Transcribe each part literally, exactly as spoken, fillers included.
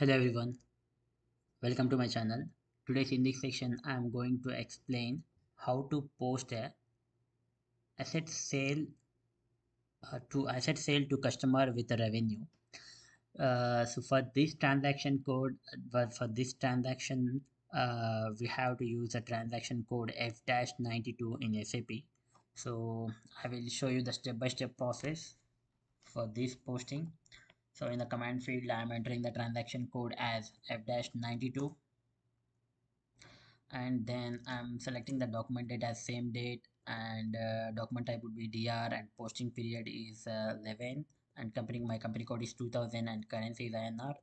Hello everyone, welcome to my channel. Today's in this section I am going to explain how to post a asset sale uh, to asset sale to customer with a revenue. Uh, so for this transaction code but for this transaction uh, we have to use a transaction code F ninety-two in S A P. So I will show you the step by step process for this posting. So in the command field, I am entering the transaction code as F ninety-two, and then I am selecting the document date as same date, and uh, document type would be D R, and posting period is uh, eleven, and company my company code is two thousand, and currency is I N R.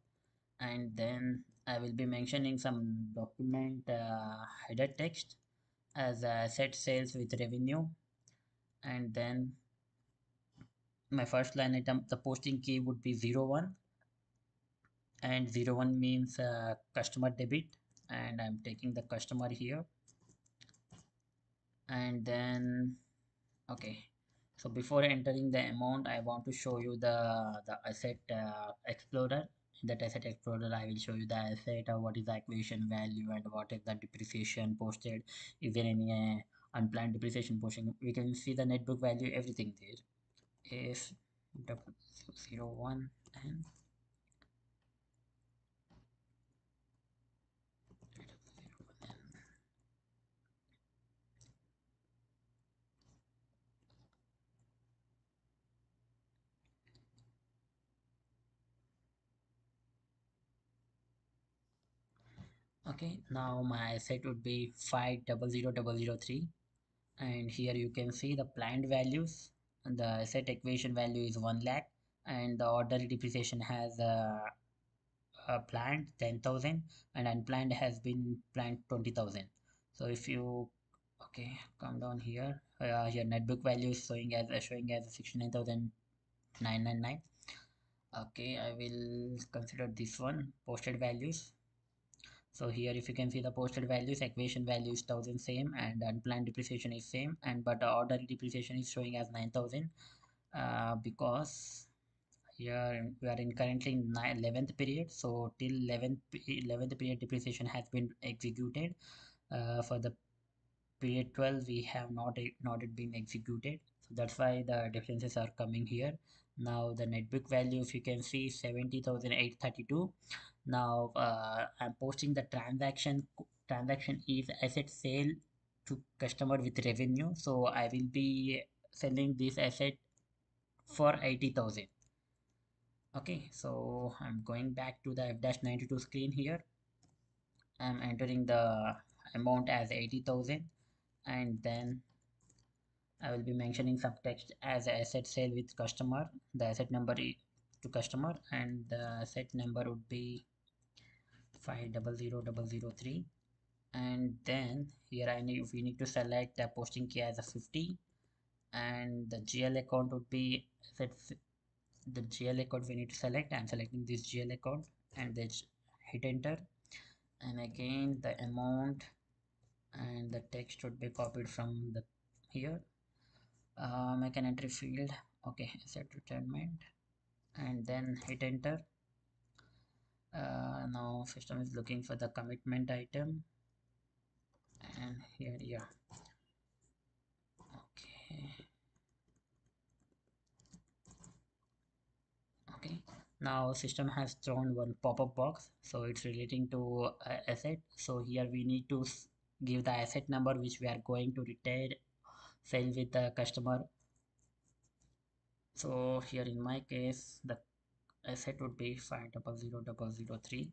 And then I will be mentioning some document uh, header text as uh, set sales with revenue, and then my first line item, the posting key would be zero one, and zero one means uh, customer debit, and I'm taking the customer here. And then okay, so before entering the amount, I want to show you the the asset uh, explorer. In that asset explorer, I will show you the asset, or what is the acquisition value, and what is the depreciation posted, is there any uh, unplanned depreciation posting. We can see the net book value, everything there. If zero one and okay, now my asset would be five double zero double zero three, and here you can see the planned values. And the asset equation value is one lakh, and the ordinary depreciation has uh, uh, planned ten thousand, and unplanned has been planned twenty thousand. So if you okay come down here, uh, your net book value is showing as uh, showing as sixty-nine thousand nine hundred ninety-nine. Okay, I will consider this one posted values. So here if you can see the posted values, equation value is one thousand same, and unplanned depreciation is same, and but the ordinary depreciation is showing as nine thousand, uh, because here we are in currently eleventh period. So till eleventh period depreciation has been executed. Uh, for the period twelve we have not not it been executed, so that's why the differences are coming here. Now the net book value, if you can see, seventy thousand eight hundred thirty-two. Now uh, I'm posting the transaction transaction is asset sale to customer with revenue, so I will be selling this asset for eighty thousand. Okay, so I'm going back to the F ninety-two screen. Here I'm entering the amount as eighty thousand, and then I will be mentioning some text as asset sale with customer, the asset number to customer, and the asset number would be five double zero double zero three, and then here I need we need to select the posting key as a fifty, and the G L account would be the G L account we need to select. I'm selecting this G L account, and then hit enter, and again the amount and the text would be copied from the here. Uh, make an entry field, okay, set retirement, and then hit enter. Uh, now system is looking for the commitment item, and here, yeah, okay, okay. Now system has thrown one pop-up box, so it's relating to uh, asset. So here we need to give the asset number which we are going to retire sell with the customer. So here in my case the asset would be five double zero double zero three.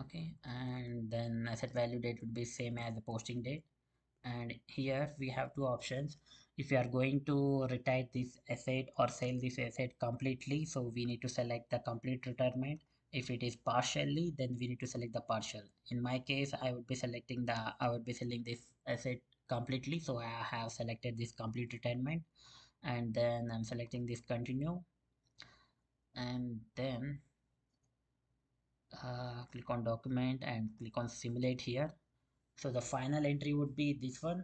Okay, and then asset value date would be same as the posting date, and here we have two options. If you are going to retire this asset or sell this asset completely, so we need to select the complete retirement. If it is partially, then we need to select the partial. In my case, I would be selecting the I would be selling this asset completely, so I have selected this complete retirement, and then I'm selecting this continue, and then uh, click on document and click on simulate here. So the final entry would be this one,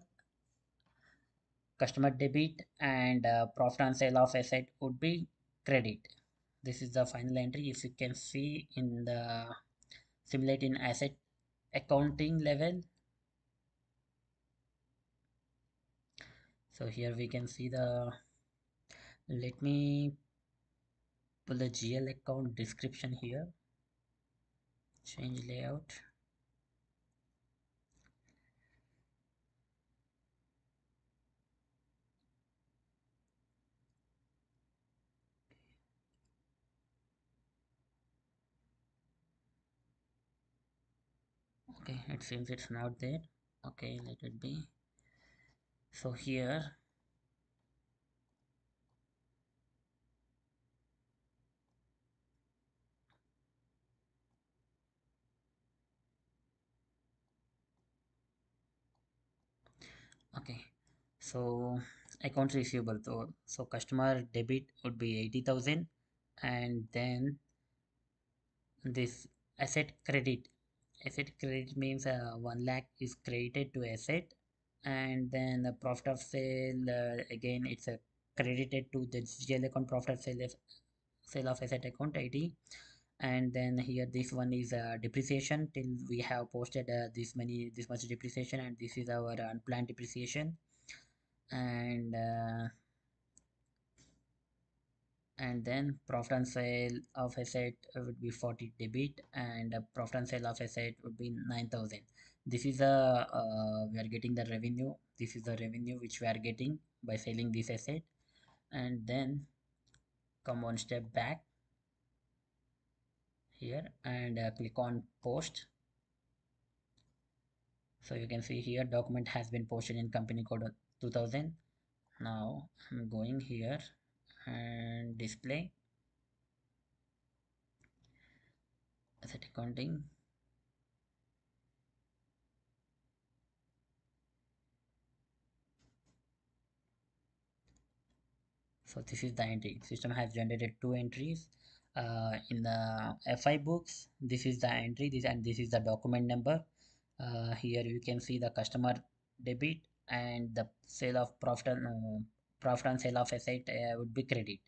customer debit, and uh, profit on sale of asset would be credit. This is the final entry. If you can see in the simulate in asset accounting level, so here we can see the, let me pull the G L account description here, change layout. Okay, it seems it's not there. Okay, let it be. So here okay, so accounts receivable, so, so customer debit would be eighty thousand, and then this asset credit. Asset credit means uh, one lakh is credited to asset, and then the profit of sale, uh, again it's uh, credited to the G L account, profit of sale, sale of asset account I D. And then here this one is uh, depreciation, till we have posted uh, this many this much depreciation, and this is our unplanned depreciation. And uh, and then profit on sale of asset would be forty debit, and profit on sale of asset would be nine thousand. This is a uh, we are getting the revenue. This is the revenue which we are getting by selling this asset. And then come one step back here and uh, click on post. So you can see here document has been posted in company code two thousand. Now I'm going here and display asset accounting. So this is the entry. System has generated two entries uh, in the F I books. This is the entry, this and this is the document number. Uh, here you can see the customer debit and the sale of profit and uh, profit on sale of asset uh, would be credit.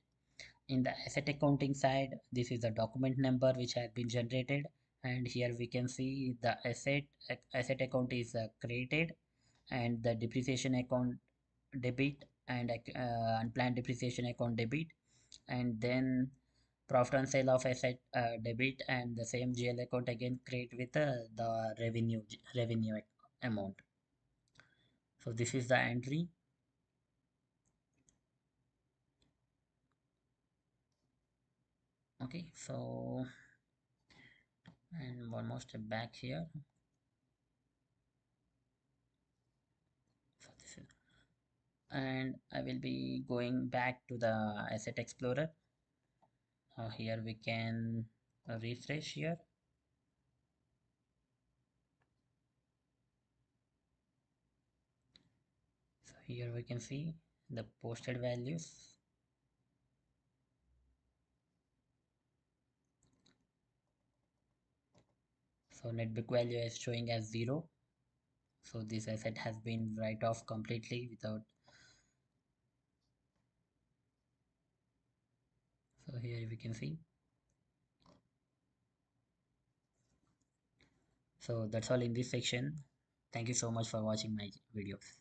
In the asset accounting side, this is the document number which has been generated, and here we can see the asset asset account is uh, created, and the depreciation account debit, and uh, unplanned depreciation account debit, and then profit on sale of asset uh, debit, and the same G L account again create with uh, the revenue revenue amount. So this is the entry. Okay, so and one more step back here. So this is, and I will be going back to the asset explorer. Uh, here we can refresh here. So here we can see the posted values. So net book value is showing as zero. So this asset has been write off completely without. So here we can see. So that's all in this section. Thank you so much for watching my videos.